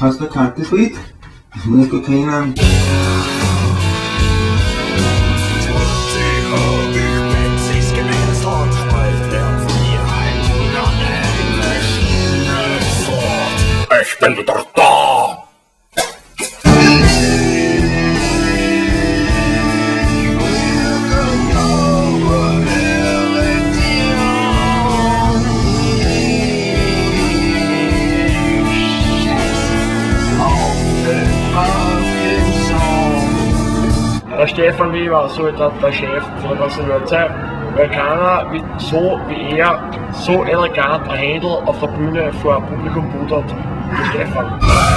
Hast du erkannt das Lied? Das musst du kennen. Ich bin wieder da! Der Stefan Weber sollte der Chef von der ganzen Welt sein, weil keiner so wie er so elegant ein Händel auf der Bühne vor Publikum pudert wie Stefan.